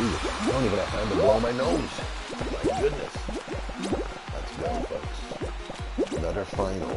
I don't even have time to blow my nose. My goodness. Let's go, folks. Another final.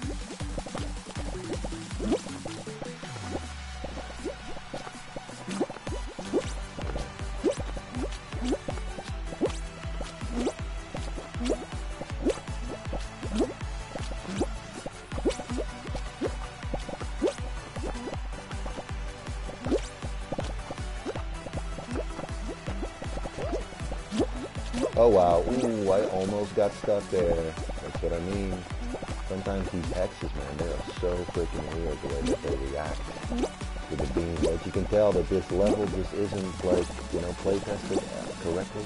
Oh wow, ooh, I almost got stuck there. That's what I mean. Sometimes these X's, man, they are so freaking weird the way that they react to the beam. Like, you can tell that this level just isn't, like, you know, playtested correctly.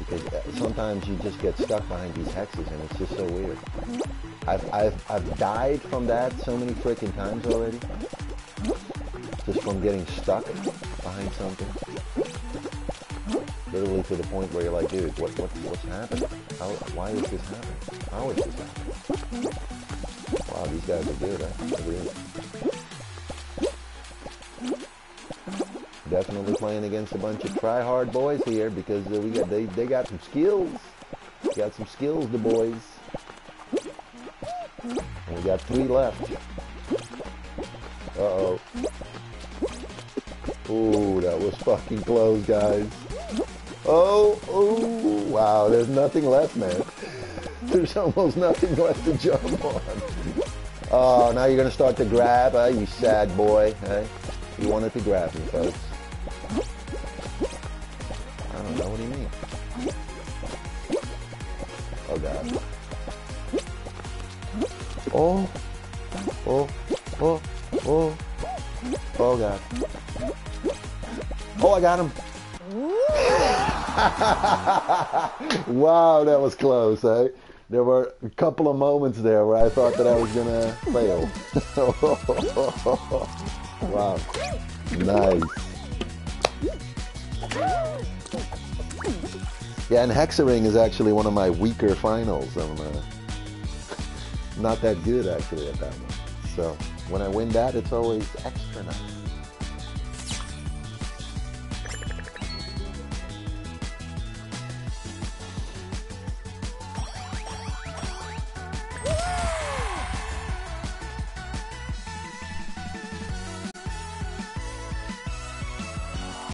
Because sometimes you just get stuck behind these X's, and it's just so weird. I've died from that so many freaking times already. Just from getting stuck behind something. Literally to the point where you're like, dude, what's happening? Why is this happening? How is this happening? Wow, these guys are good, huh? Definitely playing against a bunch of try-hard boys here because they got some skills. We got some skills, the boys. And we got 3 left. Uh-oh. Ooh, that was fucking close, guys. Oh, wow, there's nothing left, man. There's almost nothing left to jump on. Oh, now you're going to start to grab, huh? You sad boy, hey? You wanted to grab me, folks. I don't know what you mean. Oh, God. Oh, oh, oh, oh. Oh, God. Oh, I got him. Wow, that was close, eh? There were a couple of moments there where I thought that I was gonna fail. Wow. Nice. Yeah, and Hexaring is actually one of my weaker finals. I'm not that good, actually, at that one. So when I win that, it's always extra nice.